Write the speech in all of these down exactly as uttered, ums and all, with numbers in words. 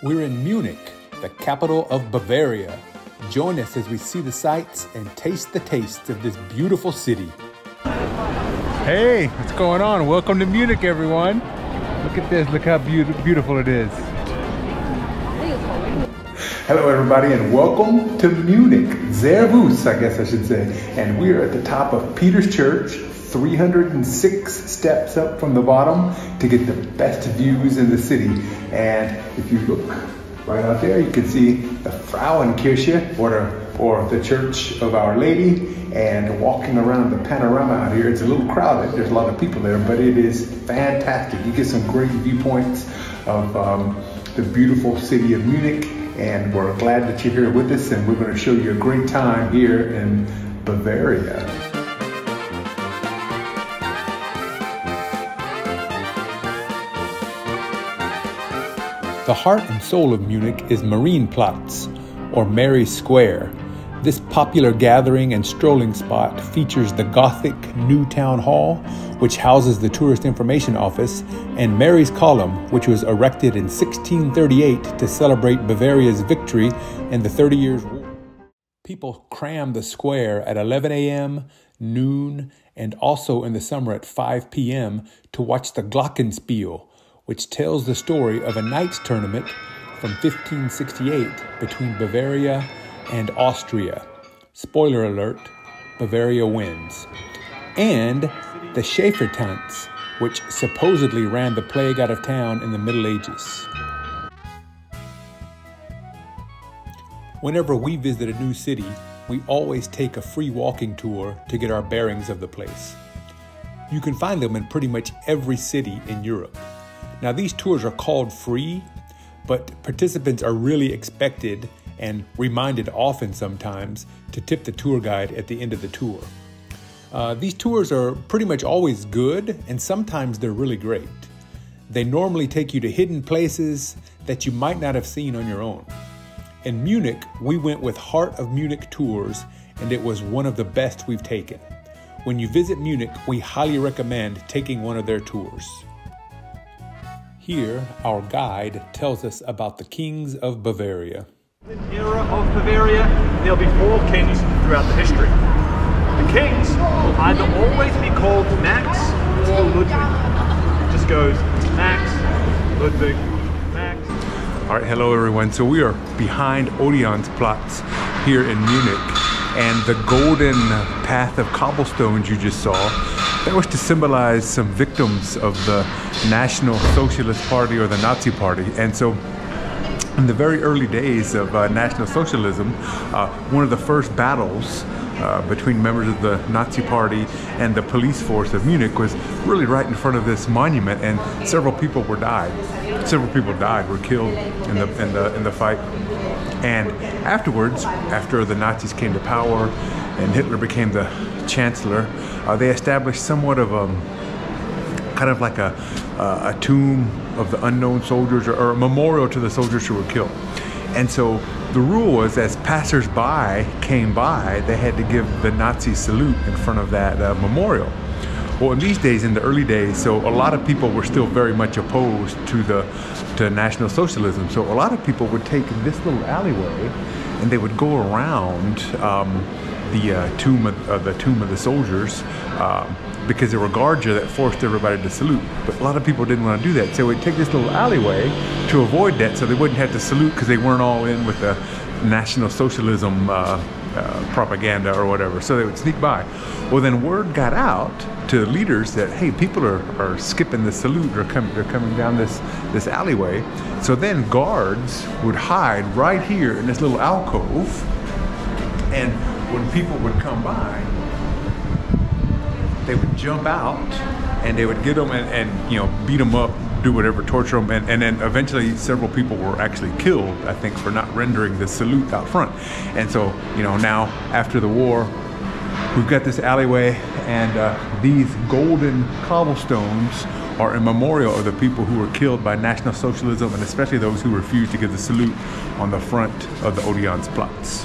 We're in Munich, the capital of Bavaria. Join us as we see the sights and taste the tastes of this beautiful city. Hey, what's going on? Welcome to Munich, everyone. Look at this, look how be beautiful it is. Hello everybody and welcome to Munich. Servus, I guess I should say. And we are at the top of Peter's Church, three hundred six steps up from the bottom to get the best views in the city. And if you look right out there, you can see the Frauenkirche, or or the Church of Our Lady, and walking around the panorama out here, it's a little crowded, there's a lot of people there, but it is fantastic. You get some great viewpoints of um, the beautiful city of Munich, and we're glad that you're here with us, and we're going to show you a great time here in Bavaria. The heart and soul of Munich is Marienplatz, or Mary's Square. This popular gathering and strolling spot features the Gothic New Town Hall, which houses the Tourist Information Office, and Mary's Column, which was erected in sixteen thirty-eight to celebrate Bavaria's victory in the Thirty Years' War. People cram the square at eleven A M, noon, and also in the summer at five P M to watch the Glockenspiel, which tells the story of a knights tournament from fifteen sixty-eight between Bavaria and Austria. Spoiler alert, Bavaria wins. And the Schäfflertanz, which supposedly ran the plague out of town in the Middle Ages. Whenever we visit a new city, we always take a free walking tour to get our bearings of the place. You can find them in pretty much every city in Europe. Now, these tours are called free, but participants are really expected and reminded often sometimes to tip the tour guide at the end of the tour. Uh, these tours are pretty much always good, and sometimes they're really great. They normally take you to hidden places that you might not have seen on your own. In Munich, we went with Heart of Munich Tours, and it was one of the best we've taken. When you visit Munich, we highly recommend taking one of their tours. Here, our guide tells us about the kings of Bavaria. In the era of Bavaria, there'll be four kings throughout the history. The kings will either always be called Max or Ludwig. It just goes Max, Ludwig, Max. All right, hello everyone. So we are behind Odeonsplatz here in Munich, and the golden path of cobblestones you just saw, that was to symbolize some victims of the National Socialist Party or the Nazi Party. And so in the very early days of uh, National Socialism, uh, one of the first battles uh, between members of the Nazi Party and the police force of Munich was really right in front of this monument, and several people were died. Several people died, were killed in the, in the, in the fight. And afterwards, after the Nazis came to power and Hitler became the chancellor, uh, they established somewhat of a kind of like a, uh, a tomb of the unknown soldiers, or, or a memorial to the soldiers who were killed. And so the rule was, as passers-by came by, they had to give the Nazi salute in front of that uh, memorial. Well, in these days, in the early days, so a lot of people were still very much opposed to the to National Socialism. So a lot of people would take this little alleyway, and they would go around um, the uh, tomb of uh, the tomb of the soldiers, uh, because there were guards there that forced everybody to salute. But a lot of people didn't want to do that, so they'd take this little alleyway to avoid that, so they wouldn't have to salute because they weren't all in with the National Socialism Uh, Uh, propaganda or whatever, so they would sneak by. Well, then word got out to the leaders that, hey, people are, are skipping the salute, or coming they're coming down this this alleyway. So then guards would hide right here in this little alcove, and when people would come by, they would jump out and they would get them and, and you know, beat them up, do whatever, torture them, and, and then eventually several people were actually killed, I think, for not rendering the salute out front. And so, you know, now after the war, we've got this alleyway, and uh, these golden cobblestones are a memorial of the people who were killed by National Socialism, and especially those who refused to give the salute on the front of the Odeonsplatz.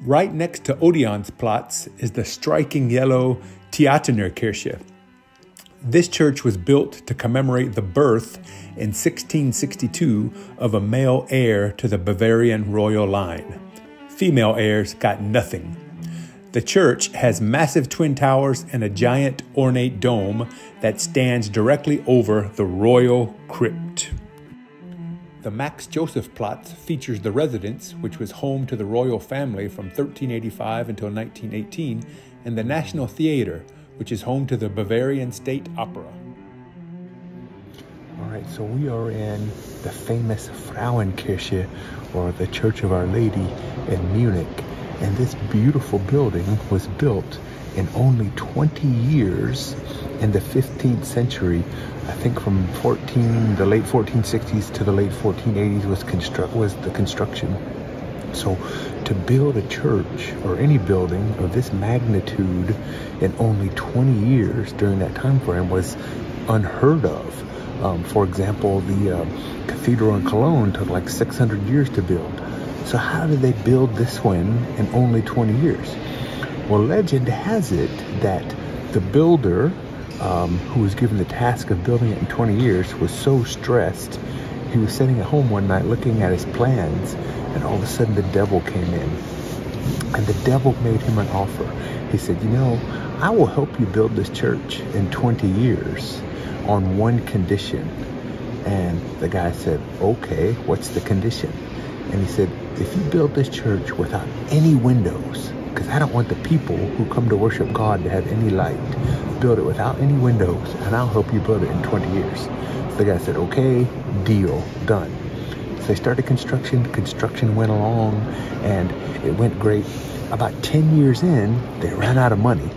Right next to Odeonsplatz is the striking yellow Theatinerkirche. This church was built to commemorate the birth in sixteen sixty-two of a male heir to the Bavarian royal line. Female heirs got nothing. The church has massive twin towers and a giant ornate dome that stands directly over the royal crypt. The Max-Joseph-Platz features the residence, which was home to the royal family from thirteen eighty-five until nineteen eighteen, and the National Theater, which is home to the Bavarian State Opera. All right, so we are in the famous Frauenkirche, or the Church of Our Lady in Munich. And this beautiful building was built in only twenty years in the fifteenth century. I think from fourteen, the late fourteen sixties to the late fourteen eighties was construct was the construction. So to build a church or any building of this magnitude in only twenty years during that time frame was unheard of. Um, for example, the uh, cathedral in Cologne took like six hundred years to build. So how did they build this one in only twenty years? Well, legend has it that the builder um, who was given the task of building it in twenty years was so stressed, he was sitting at home one night looking at his plans, and all of a sudden the devil came in. And the devil made him an offer. He said, you know, I will help you build this church in twenty years on one condition. And the guy said, okay, what's the condition? And he said, if you build this church without any windows, because I don't want the people who come to worship God to have any light, build it without any windows, and I'll help you build it in twenty years. So the guy said, okay, deal, done. So they started construction. Construction went along, and it went great. About ten years in, they ran out of money.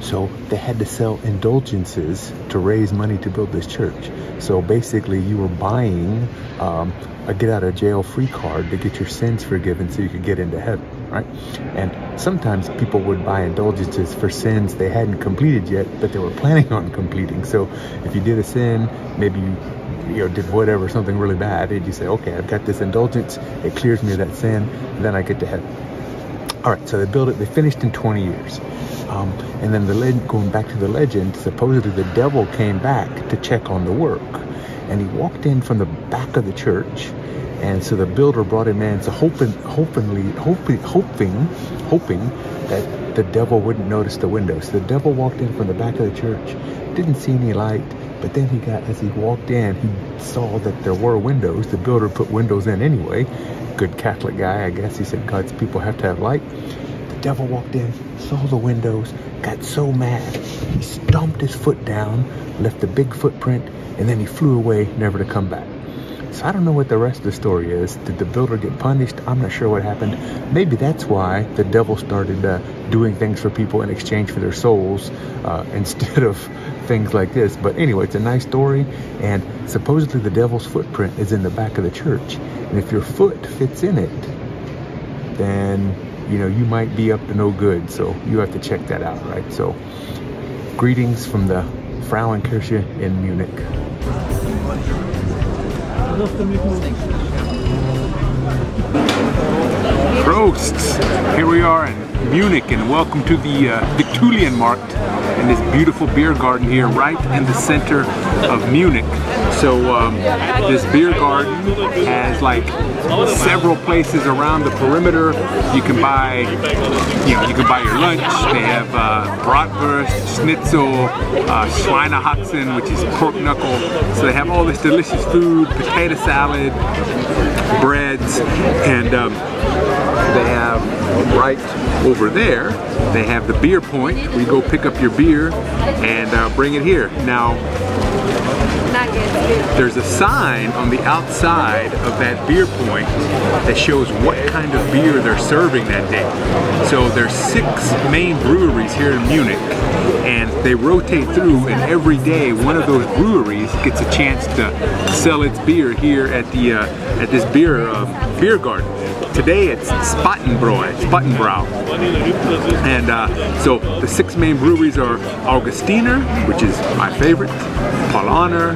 So they had to sell indulgences to raise money to build this church. So basically you were buying um, a get out of jail free card to get your sins forgiven so you could get into heaven, right? And sometimes people would buy indulgences for sins they hadn't completed yet, but they were planning on completing. So if you did a sin, maybe you, you know, did whatever, something really bad, and you say, okay, I've got this indulgence, it clears me of that sin, and then I get to heaven. All right, so they built it, they finished in twenty years. Um, and then the legend, going back to the legend, supposedly the devil came back to check on the work. And he walked in from the back of the church. And so the builder brought him in, so hoping, hopingly, hoping, hoping, hoping that the devil wouldn't notice the window. So the devil walked in from the back of the church, didn't see any light, but then he got, as he walked in, he saw that there were windows. The builder put windows in anyway. Good Catholic guy, I guess. He said God's people have to have light. The devil walked in, saw the windows, got so mad, he stomped his foot down, left a big footprint, and then he flew away, never to come back. So I don't know what the rest of the story is. Did the builder get punished? I'm not sure what happened. Maybe that's why the devil started uh, doing things for people in exchange for their souls uh, instead of things like this. But anyway, it's a nice story. And supposedly the devil's footprint is in the back of the church. And if your foot fits in it, then, you know, you might be up to no good. So you have to check that out, right? So greetings from the Frauenkirche in Munich. Prost! Here we are in Munich, and welcome to the uh, Viktualienmarkt and this beautiful beer garden here right in the center of Munich. So um, this beer garden has like several places around the perimeter. You can buy, you know, you can buy your lunch. They have uh, bratwurst, schnitzel, uh, Schweinerhaxen, which is pork knuckle. So they have all this delicious food, potato salad, breads, and um, they have right over there, they have the beer point. We go pick up your beer and uh, bring it here. Now, there's a sign on the outside of that beer point that shows what kind of beer they're serving that day. So there's six main breweries here in Munich, and they rotate through, and every day one of those breweries gets a chance to sell its beer here at the uh, at this beer uh, beer garden. Today it's Spatenbräu, Spatenbrau. And uh, so the six main breweries are Augustiner, which is my favorite, Paulaner,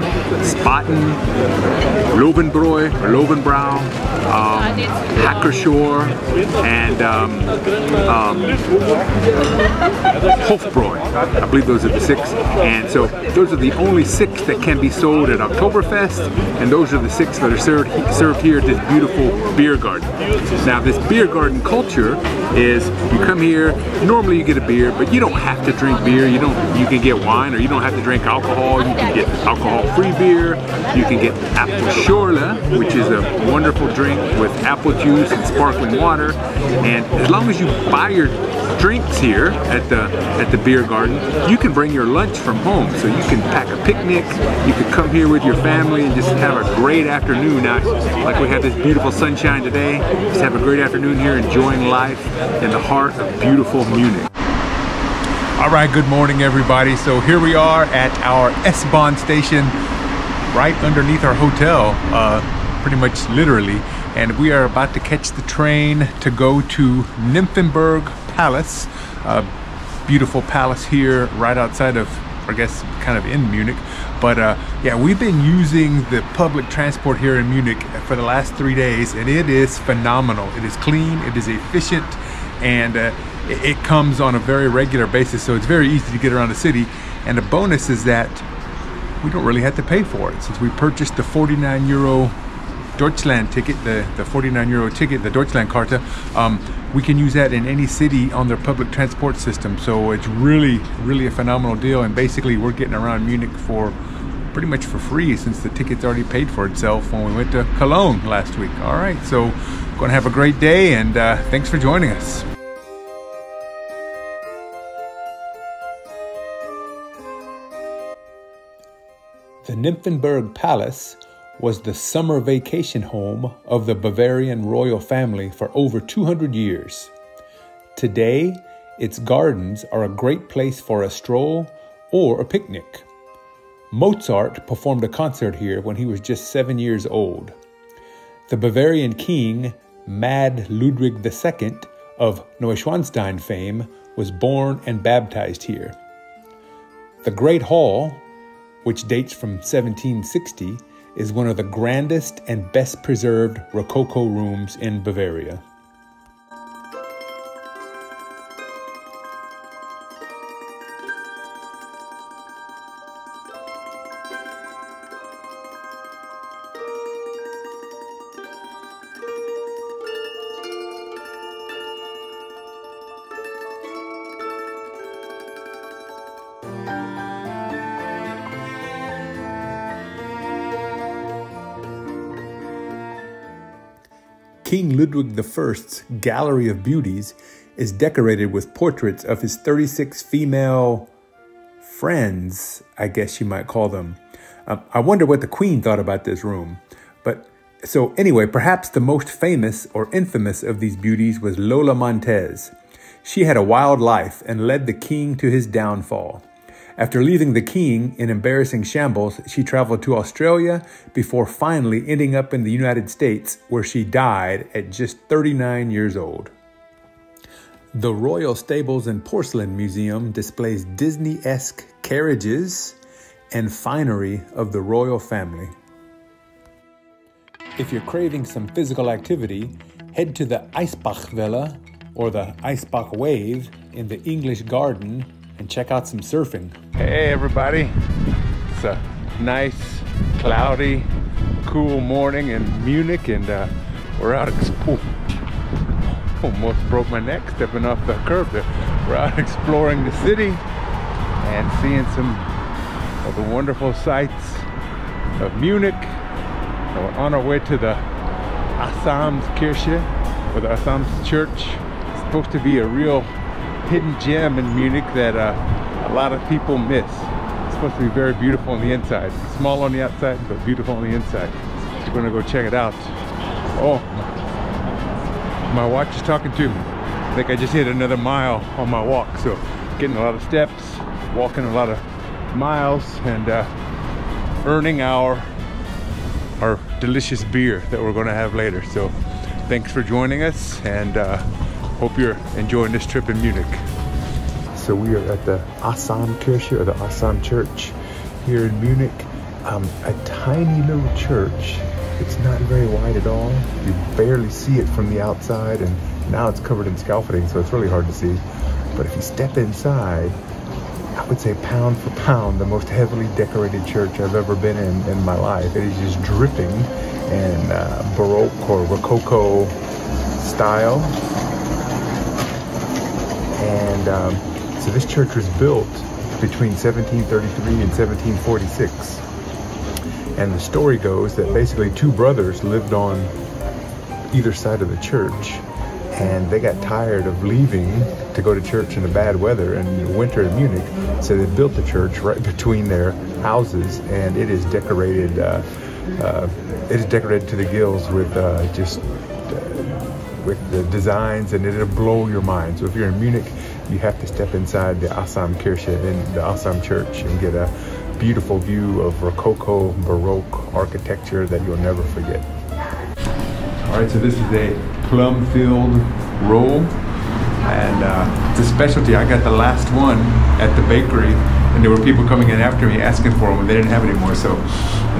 Spaten, Spaten, Löwenbräu, Löwenbräu, um, Hackerschor, and um, um, Hofbräu. I believe those are the six. And so those are the only six that can be sold at Oktoberfest, and those are the six that are served, served here at this beautiful beer garden. Now this beer garden culture is, you come here, normally you get a beer, but you don't have to drink beer. You don't. You can get wine, or you don't have to drink alcohol. You can get alcohol-free beer. You can get Apfelschorle, which is a wonderful drink with apple juice and sparkling water. And as long as you buy your drinks here at the at the beer garden, you can bring your lunch from home. So you can pack a picnic. You could come here with your family and just have a great afternoon. Now, like we have this beautiful sunshine today, just have a great afternoon here, enjoying life in the heart of beautiful Munich. All right, good morning everybody. So here we are at our S-Bahn station right underneath our hotel, uh, pretty much literally. And we are about to catch the train to go to Nymphenburg Palace, a beautiful palace here right outside of, I guess, kind of in Munich. But uh, yeah, we've been using the public transport here in Munich for the last three days and it is phenomenal. It is clean, it is efficient, and uh, it comes on a very regular basis, so it's very easy to get around the city. And the bonus is that we don't really have to pay for it, since we purchased the forty-nine euro Deutschland ticket, the, the forty-nine euro ticket, the Deutschland Karte. Um, we can use that in any city on their public transport system, so it's really, really a phenomenal deal. And basically we're getting around Munich for pretty much for free, since the ticket's already paid for itself when we went to Cologne last week. All right, so gonna have a great day, and uh, thanks for joining us. The Nymphenburg Palace was the summer vacation home of the Bavarian royal family for over two hundred years. Today, its gardens are a great place for a stroll or a picnic. Mozart performed a concert here when he was just seven years old. The Bavarian king, Mad Ludwig the Second of Neuschwanstein fame, was born and baptized here. The Great Hall, which dates from seventeen sixty, is one of the grandest and best preserved Rococo rooms in Bavaria. King Ludwig the First's Gallery of Beauties is decorated with portraits of his thirty-six female friends, I guess you might call them. Um, I wonder what the Queen thought about this room. But so anyway, perhaps the most famous or infamous of these beauties was Lola Montez. She had a wild life and led the king to his downfall. After leaving the king in embarrassing shambles, she traveled to Australia before finally ending up in the United States, where she died at just thirty-nine years old. The Royal Stables and Porcelain Museum displays Disney-esque carriages and finery of the royal family. If you're craving some physical activity, head to the Eisbach Welle, or the Eisbach Wave, in the English Garden and check out some surfing. Hey everybody, it's a nice, cloudy, cool morning in Munich, and uh, we're out, oh, almost broke my neck stepping off the curb there. We're out exploring the city and seeing some of the wonderful sights of Munich. And we're on our way to the Asamkirche, or the Asams Church. It's supposed to be a real hidden gem in Munich that uh, a lot of people miss. It's supposed to be very beautiful on the inside. Small on the outside, but beautiful on the inside. So we're gonna go check it out. Oh, my watch is talking to me. I think I just hit another mile on my walk, so getting a lot of steps, walking a lot of miles, and uh, earning our, our delicious beer that we're gonna have later. So thanks for joining us, and uh, hope you're enjoying this trip in Munich. So we are at the Asamkirche, or the Asam Church, here in Munich. um, a tiny little church. It's not very wide at all. You barely see it from the outside, and now it's covered in scaffolding, so it's really hard to see. But if you step inside, I would say pound for pound, the most heavily decorated church I've ever been in in my life. It is just dripping in uh, Baroque or Rococo style. And um, so this church was built between seventeen thirty-three and seventeen forty-six. And the story goes that basically two brothers lived on either side of the church, and they got tired of leaving to go to church in the bad weather and winter in Munich, so they built the church right between their houses, and it is decorated, uh, uh, it is decorated to the gills with uh, just uh, with the designs, and it'll blow your mind. So if you're in Munich, you have to step inside the Asamkirche, in the Asam Church, and get a beautiful view of Rococo Baroque architecture that you'll never forget. All right, so this is a plum-filled roll, and uh, it's a specialty. I got the last one at the bakery, and there were people coming in after me asking for them, and they didn't have any more, so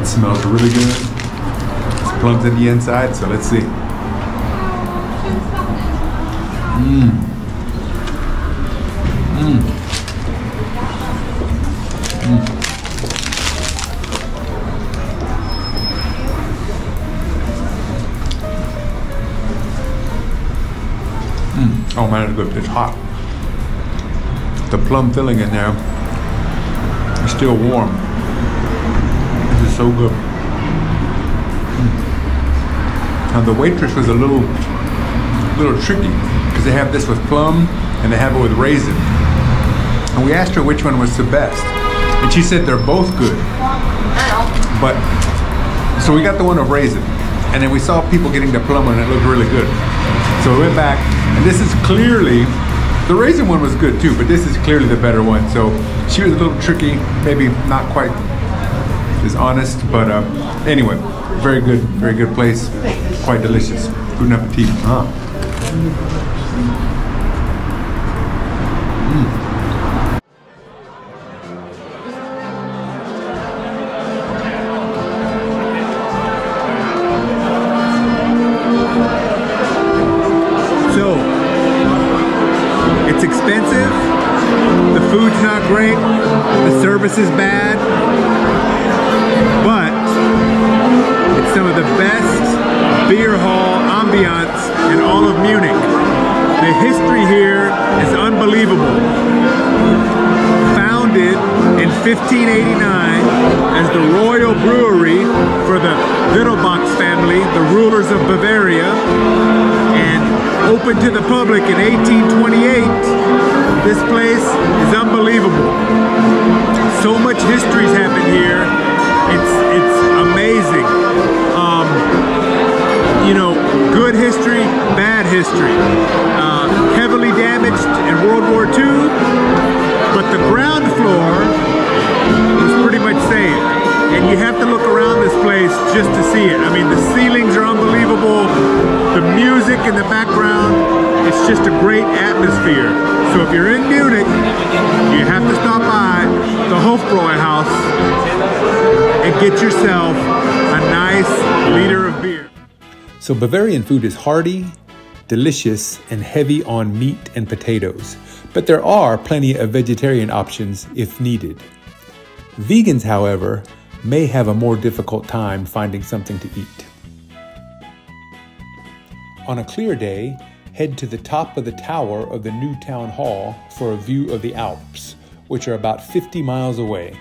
it smells really good. It's plums in the inside, so let's see. Mmm. Mm. Mm. Mm. Oh man, it's good. It's hot. The plum filling in there is still warm. This is so good. Mm. Now the waitress was a little, little tricky, because they have this with plum and they have it with raisin. And we asked her which one was the best, and she said they're both good. But so we got the one of raisin, and then we saw people getting the plum one, and it looked really good. So we went back, and this is clearly, the raisin one was good too, but this is clearly the better one. So she was a little tricky, maybe not quite as honest, but uh, anyway, very good, very good place, quite delicious. Guten Appetit. Ah. Mm. Is bad, but it's some of the best beer hall ambiance in all of Munich. The history here is unbelievable. Founded in fifteen eighty-nine as the royal brewery for the Wittelsbach family, the rulers of Bavaria, and opened to the public in eighteen twenty-eight. This place is unbelievable. So much history's happened here. It's it's amazing. Um, you know, good history, bad history. Uh, heavily damaged in World War Two, but the ground floor was pretty much safe. And you have to look around this place just to see it. I mean, the ceilings are unbelievable. The music in the background, it's just a great atmosphere. So if you're in Munich, you have to stop by the Hofbräuhaus and get yourself a nice liter of beer. So Bavarian food is hearty, delicious, and heavy on meat and potatoes, but there are plenty of vegetarian options if needed. Vegans, however, may have a more difficult time finding something to eat. On a clear day, head to the top of the tower of the new town hall for a view of the Alps, which are about fifty miles away.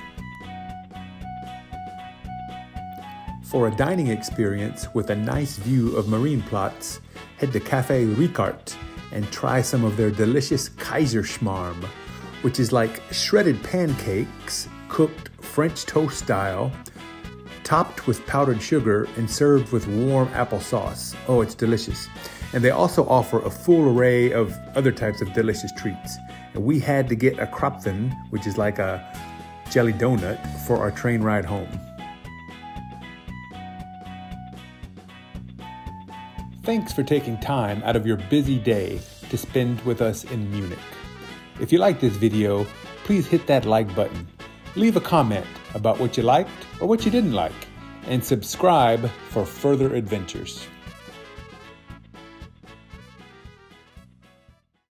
For a dining experience with a nice view of Marienplatz, head to Café Ricart and try some of their delicious Kaiser Schmarm, which is like shredded pancakes cooked French toast style, topped with powdered sugar and served with warm applesauce. Oh, it's delicious. And they also offer a full array of other types of delicious treats. And we had to get a Krapfen, which is like a jelly donut, for our train ride home. Thanks for taking time out of your busy day to spend with us in Munich. If you like this video, please hit that like button. Leave a comment about what you liked or what you didn't like, and subscribe for further adventures.